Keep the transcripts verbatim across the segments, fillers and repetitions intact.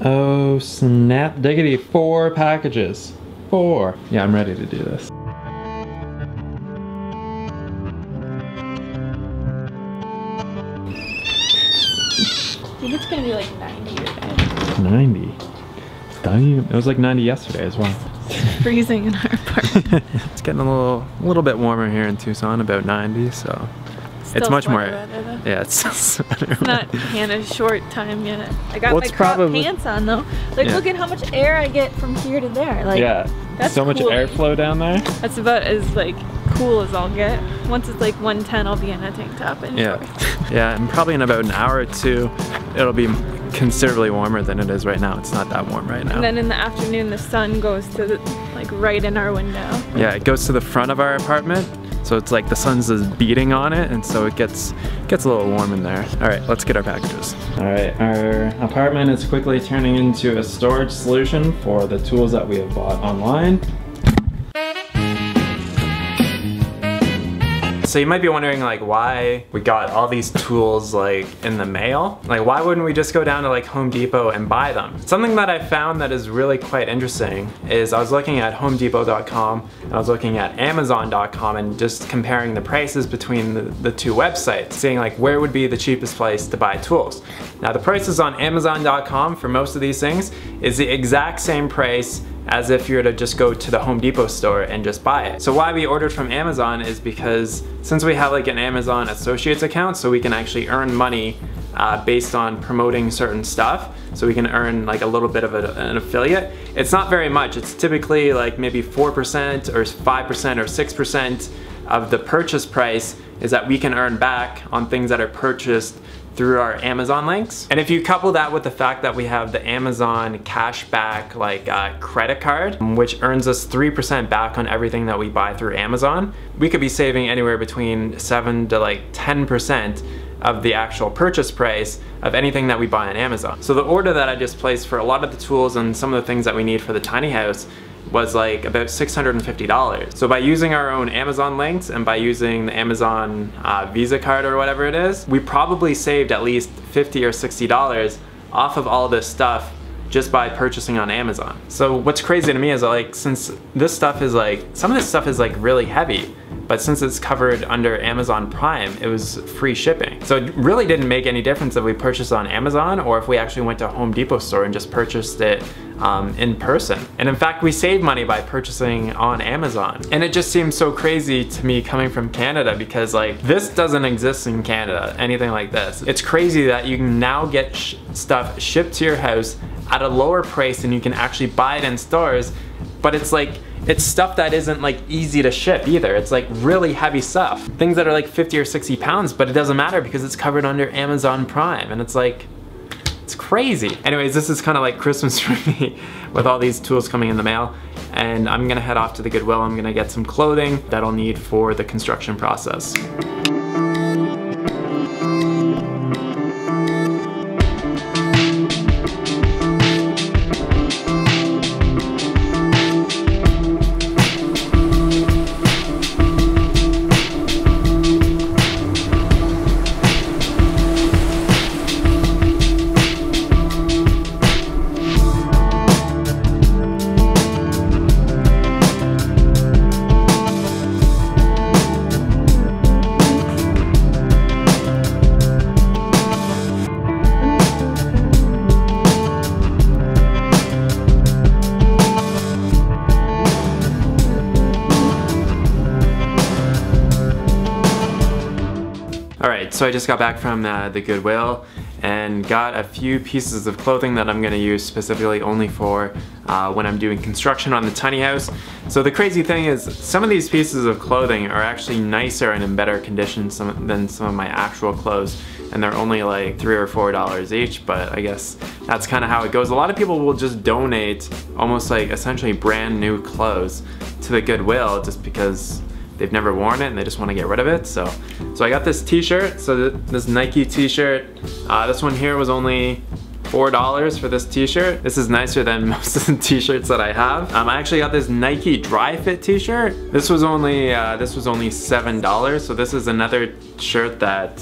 Oh snap diggity, four packages. Four. Yeah, I'm ready to do this. I think it's gonna be like ninety today. ninety? It was like ninety yesterday as well. It's freezing in our apartment. It's getting a little, a little bit warmer here in Tucson, about ninety, so. Still it's much more, weather, yeah, it's still it's not Hannah's short time yet. I got well, my crop probably, pants on though. Like yeah. Look at how much air I get from here to there. Like, yeah, that's so much cool. Airflow down there. That's about as like cool as I'll get. Once it's like one ten, I'll be in a tank top and yeah. shorts. Yeah, and probably in about an hour or two, it'll be considerably warmer than it is right now. It's not that warm right now. And then in the afternoon, the sun goes to the, like right in our window. Yeah, it goes to the front of our apartment. So it's like the sun's just beating on it, and so it gets gets a little warm in there. All right, let's get our packages. All right, our apartment is quickly turning into a storage solution for the tools that we have bought online. So you might be wondering like why we got all these tools like in the mail. Like why wouldn't we just go down to like Home Depot and buy them? Something that I found that is really quite interesting is I was looking at home depot dot com and I was looking at amazon dot com and just comparing the prices between the, the two websites, seeing like where would be the cheapest place to buy tools. Now the prices on amazon dot com for most of these things is the exact same price as if you were to just go to the Home Depot store and just buy it. So why we ordered from Amazon is because since we have like an Amazon Associates account, so we can actually earn money uh, based on promoting certain stuff. So we can earn like a little bit of a, an affiliate. It's not very much. It's typically like maybe four percent or five percent or six percent of the purchase price is that we can earn back on things that are purchased through our Amazon links. And if you couple that with the fact that we have the Amazon cashback like uh, credit card, which earns us three percent back on everything that we buy through Amazon, we could be saving anywhere between seven to like ten percent of the actual purchase price of anything that we buy on Amazon. So the order that I just placed for a lot of the tools and some of the things that we need for the tiny house was like about six hundred fifty dollars. So by using our own Amazon links and by using the Amazon uh, Visa card or whatever it is, we probably saved at least fifty or sixty dollars off of all this stuff just by purchasing on Amazon. So what's crazy to me is like, since this stuff is like, some of this stuff is like really heavy, but since it's covered under Amazon Prime, it was free shipping. So it really didn't make any difference if we purchased on Amazon or if we actually went to a Home Depot store and just purchased it um, in person. And in fact, we saved money by purchasing on Amazon. And it just seems so crazy to me coming from Canada because like this doesn't exist in Canada, anything like this. It's crazy that you can now get sh stuff shipped to your house at a lower price than you can actually buy it in stores, but it's like, it's stuff that isn't like easy to ship either. It's like really heavy stuff. Things that are like fifty or sixty pounds, but it doesn't matter because it's covered under Amazon Prime. And it's like, it's crazy. Anyways, this is kind of like Christmas for me with all these tools coming in the mail. And I'm gonna head off to the Goodwill. I'm gonna get some clothing that I'll need for the construction process. So I just got back from the, the Goodwill and got a few pieces of clothing that I'm gonna use specifically only for uh, when I'm doing construction on the tiny house. So the crazy thing is some of these pieces of clothing are actually nicer and in better condition some, than some of my actual clothes, and they're only like three or four dollars each, but I guess that's kind of how it goes. A lot of people will just donate almost like essentially brand new clothes to the Goodwill just because they've never worn it and they just want to get rid of it. So so I got this t-shirt, so th this Nike t-shirt. Uh, this one here was only four dollars for this t-shirt. This is nicer than most of the t-shirts that I have. Um, I actually got this Nike Dry Fit t-shirt. This was only, uh, this was only seven dollars, so this is another shirt that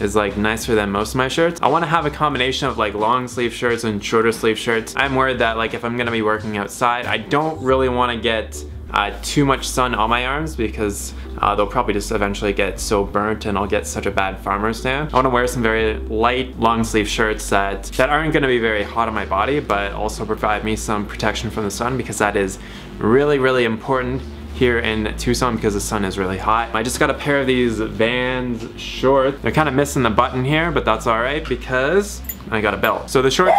is like nicer than most of my shirts. I want to have a combination of like long sleeve shirts and shorter sleeve shirts. I'm worried that like if I'm gonna be working outside, I don't really want to get Uh, too much sun on my arms because uh, they'll probably just eventually get so burnt and I'll get such a bad farmer's tan. I want to wear some very light long sleeve shirts that, that aren't going to be very hot on my body but also provide me some protection from the sun, because that is really, really important here in Tucson because the sun is really hot. I just got a pair of these Vans shorts. They're kind of missing the button here, but that's alright because I got a belt. So the shorts...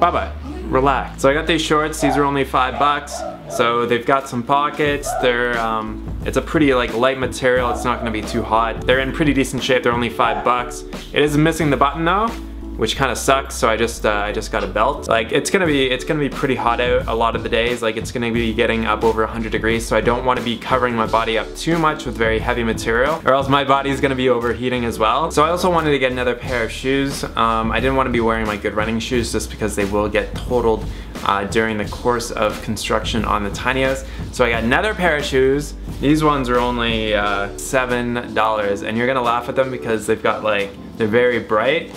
Bye-bye. Relax. So I got these shorts. These are only five bucks. So they've got some pockets. They're um, it's a pretty like light material. It's not gonna be too hot. They're in pretty decent shape. They're only five bucks. It is missing the button though, which kind of sucks. So I just uh, I just got a belt. Like it's gonna be it's gonna be pretty hot out a lot of the days. Like it's gonna be getting up over one hundred degrees. So I don't want to be covering my body up too much with very heavy material, or else my body is gonna be overheating as well. So I also wanted to get another pair of shoes. Um, I didn't want to be wearing my good running shoes just because they will get totaled Uh, during the course of construction on the tiny house. So I got another pair of shoes. These ones are only uh, seven dollars, and you're gonna laugh at them because they've got like, they're very bright,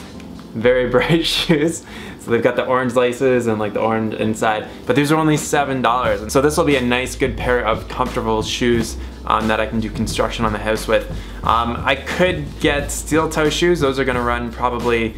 very bright shoes. So they've got the orange laces and like the orange inside, but these are only seven dollars. And so this will be a nice good pair of comfortable shoes um, that I can do construction on the house with. Um, I could get steel toe shoes. Those are gonna run probably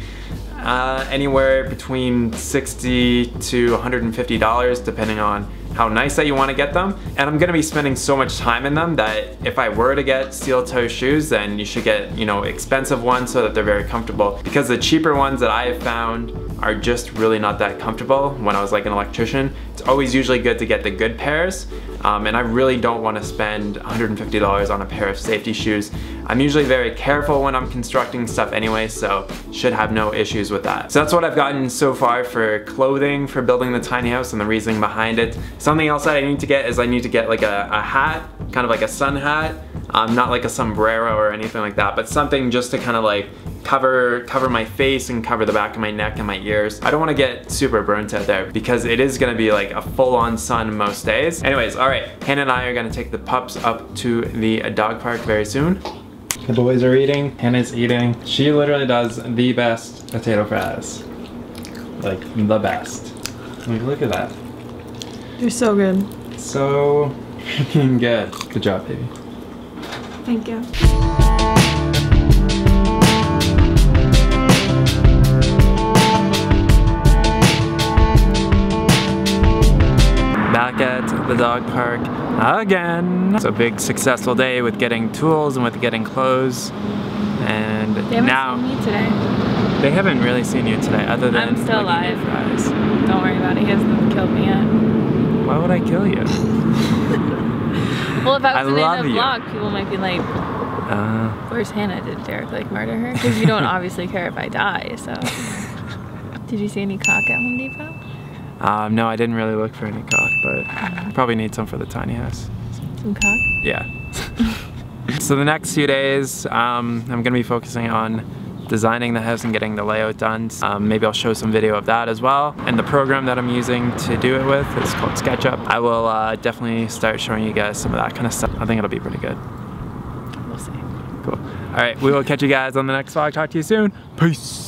Uh, anywhere between sixty to one hundred fifty dollars, depending on how nice that you want to get them. And I'm gonna be spending so much time in them that if I were to get steel toe shoes, then you should get, you know, expensive ones so that they're very comfortable, because the cheaper ones that I have found are just really not that comfortable. When I was like an electrician, it's always usually good to get the good pairs, um, and I really don't want to spend one hundred fifty dollars on a pair of safety shoes. I'm usually very careful when I'm constructing stuff anyway, so should have no issues with that. So that's what I've gotten so far for clothing for building the tiny house and the reasoning behind it. Something else that I need to get is I need to get like a, a hat, kind of like a sun hat, um, not like a sombrero or anything like that, but something just to kind of like cover cover my face and cover the back of my neck and my ears. I don't want to get super burnt out there because it is going to be like a full-on sun most days. Anyways, all right, Hannah and I are going to take the pups up to the dog park very soon. The boys are eating, Hannah's eating. She literally does the best potato fries. Like, the best. Like, look at that. They're so good. So freaking good. Good job, baby. Thank you. Back at the dog park again. It's a big successful day with getting tools and with getting clothes. And they haven't now seen me today. They haven't really seen you today, other than I'm still alive. Fries. Don't worry about it. He hasn't killed me yet. Why would I kill you? Well, if I was in a vlog, people might be like, uh, "Where's Hannah? Did Derek like murder her?" Because you don't obviously care if I die. So, did you see any cock at Home Depot? Um, no, I didn't really look for any cock, but I probably need some for the tiny house. Some cock? Yeah. So the next few days, um, I'm going to be focusing on designing the house and getting the layout done. Um, maybe I'll show some video of that as well. And the program that I'm using to do it with is called SketchUp. I will uh, definitely start showing you guys some of that kind of stuff. I think it'll be pretty good. We'll see. Cool. Alright, we will catch you guys on the next vlog. Talk to you soon. Peace!